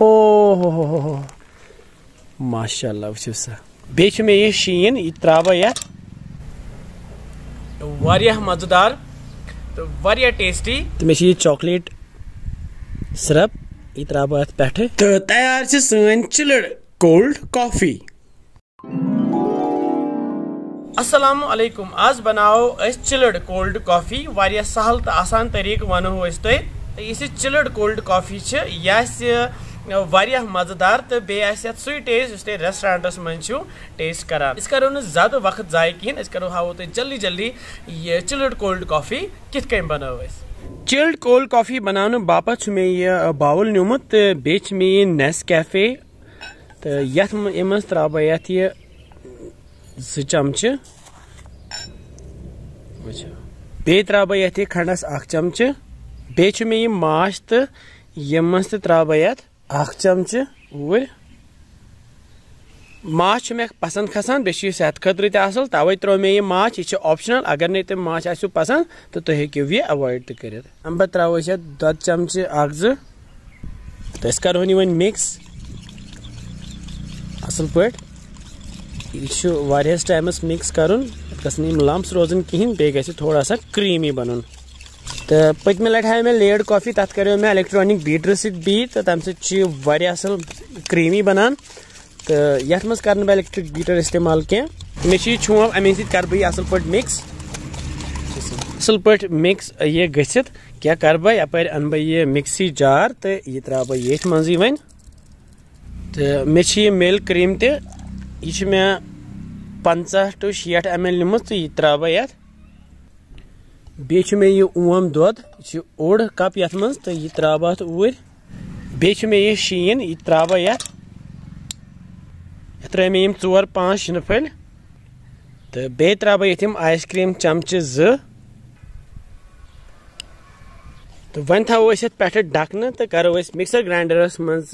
हो माशाल्लाह वु सा बे मे ये शीन यह त्रा ये मजेदार तो वारिया टेस्टी तो मे ये चॉकलेट सिरप यह त्रा अत पे तो तैयार सन चिल्ड कोल्ड कॉफी। अस्सलाम वालेकुम आज बनाओ अस चिल्ड कोल्ड कॉफी वारिया सहल तो आसान तरीक वनो तुम इस चिल्ड कोल्ड कॉफी यह वारिया मजेदार तो बेहद सु टेस्ट इस रेस्टोरेंटस मू टेस्ट करान इस करो ना ज्यादा वक्त जाय कहीं करो हावो तुम जल्दी जल्दी ये चिल्ड कोल्ड कॉफी कित कम बनो। चिल्ड कोल्ड कॉफी बनाने बापत मे यह बाउल न्यूमत तो बेच मे ये नेस कैफे तो ये त्रा बह ये ज चमच बे त्रा बह ये खंडस अख चमच बे मे ये माश तो ये त्रा बह अख चमच ऊर माछ मे पसंद खसान बे सेहत खतर तसल तवे त्रो मे ये माछ यह ऑप्शनल अगर नहीं तुम माछ आसो पसंद तो तुम हेको यह अवॉइड तो कर अम्बा त्रो दो चमच अख जो तो करो यह मिक्स असल पे यह टाइमस मिक्स कर लम्स रोजन कहें बेहतर थोड़ा सा क्रीमी बन तो पत्म लट हाँ मैं लेड कॉफी तथा करो मैं इलेक्ट्रॉनिक बीटर सीट तो तम असल क्रीमी बनान तो ये मज कर बह इलेक्ट्रिक बीटर इस्तेमाल क्या मे छोप अमे सर बह असल पे मिक्स असल पे मिक्स ये गसित क्या कर बह यपर अन बह ये मिक्सी जार तो यह त्रा बह ये मजी वन तो मे मिल्क क्रीम तह मे 50 to 60 ml नीम तो यह त्रा बह ये बे ये ओम दूध यह ओढ़ कप ये मज तो यह त्रा अत ऊर बे ये शीन यह त्रा त्रे मे यम 4-5 शिन फल तो बे त्रा यम आइसक्रीम चमच ज तो वन थो पे डकन तो करो मिक्सर ग्राइंडरस मत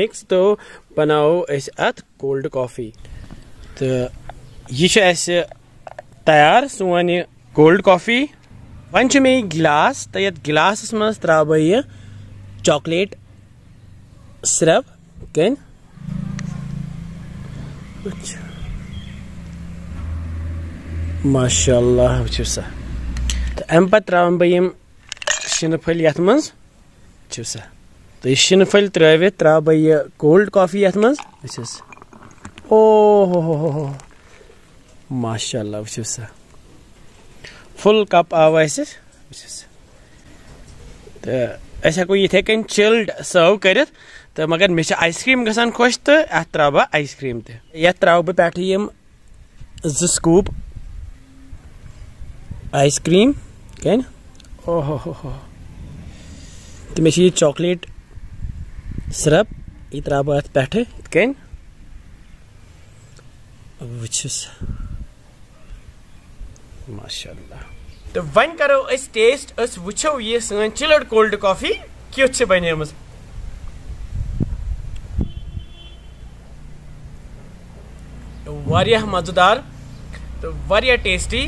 मिक्स तो बनाओ अत कोल्ड कॉफी तो यह तैयार सोन यह कोल्ड कॉफी। वन मे ये गिलास तो ये गिलास मज त्रा बह ये चॉकलेट सिरप कन माशाल्लाह वो सा तो अम पे त्रा बह शिन फल ये मजो सा तो यह शिन फल त्रावित त्रा बह ये कोल्ड कॉफी ये मज ओ माशाल्लाह वो सा फुल कप आव तो ये कन चिल्ड सर्व कर तो मगर मे आइसक्रीम गसान खोश तो अत त्रा बह आइसक्रीम तथ त्रा बह पे स्कूप आइसक्रीम कन ओहो तो मे ये चॉकलेट सिरप यह त्रा बह अत पे कन व माशाल्लाह। तो वन करो इस टेस्ट अस वुछो ये सन चिल्ड कोल्ड कॉफी क्यों बने वारिया मजेदार तो वारिया टेस्टी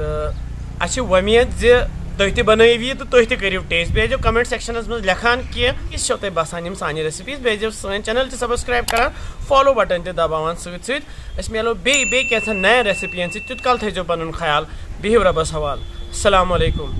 तो अच्छी उम्मीद जे तुम तो बनवी तो तुम तो करो टेस्ट भेजो कमेंट सेक्शनस मज लिखान कि किस छो तुम बसान सानी रेसिपीज भेजो सन चैनल तो सब्सक्राइब कर फॉलो बटन ते दबावान सत मिलो बे कैसा नया रेसिपीन सत्य कल थो पन ख्याल बिहू रबस हवाल। अस्सलाम वालेकुम।